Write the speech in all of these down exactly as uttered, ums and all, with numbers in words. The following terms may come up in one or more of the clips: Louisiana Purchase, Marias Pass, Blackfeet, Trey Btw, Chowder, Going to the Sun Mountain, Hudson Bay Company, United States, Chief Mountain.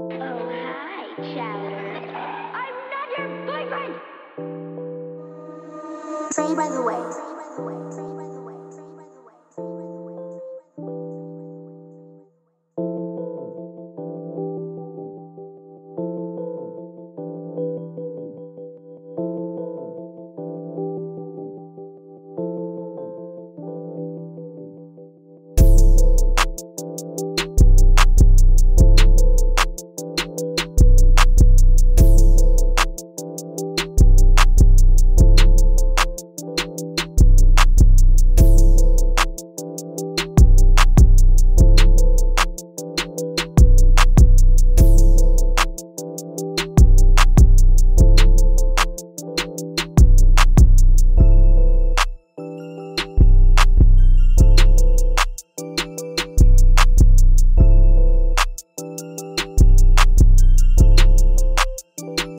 Oh, hi, Chowder. I'm not your boyfriend! Trey Btw. Why didn't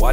Why